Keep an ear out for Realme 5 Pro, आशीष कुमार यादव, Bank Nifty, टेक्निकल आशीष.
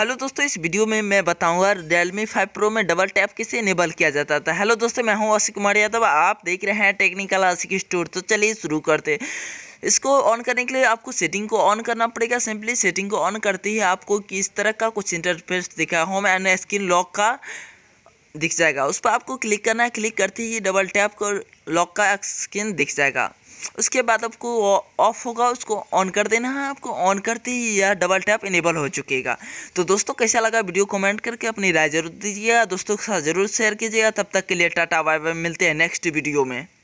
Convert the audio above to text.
Hello दोस्तों, इस video में मैं बताऊंगा Realme 5 Pro में डबल टैप किसे इनेबल किया जाता था। हेलो दोस्तों, मैं हूं आशीष कुमार यादव, आप देख रहे हैं टेक्निकल आशीष स्टोर। तो चलिए शुरू करते। इसको ऑन करने के लिए आपको सेटिंग को ऑन करना पड़ेगा। सिंपली सेटिंग को ऑन करते ही आपको किस तरह का कुछ इंटरफेस दिखा, होम एंड स्क्रीन लॉक का दिख जाएगा। उस पर आपको क्लिक करना है। क्लिक करते ही डबल टैप को लॉक का स्क्रीन दिख जाएगा। उसके बाद आपको ऑफ होगा, उसको ऑन कर देना है। आपको ऑन करते ही यह डबल टैप इनेबल हो चुकेगा। तो दोस्तों, कैसा लगा वीडियो कमेंट करके अपनी राय जरूर दीजिएगा, दोस्तों के साथ जरूर शेयर कीजिएगा। तब तक के लिए टाटा बाय बाय, मिलते हैं नेक्स्ट वीडियो में।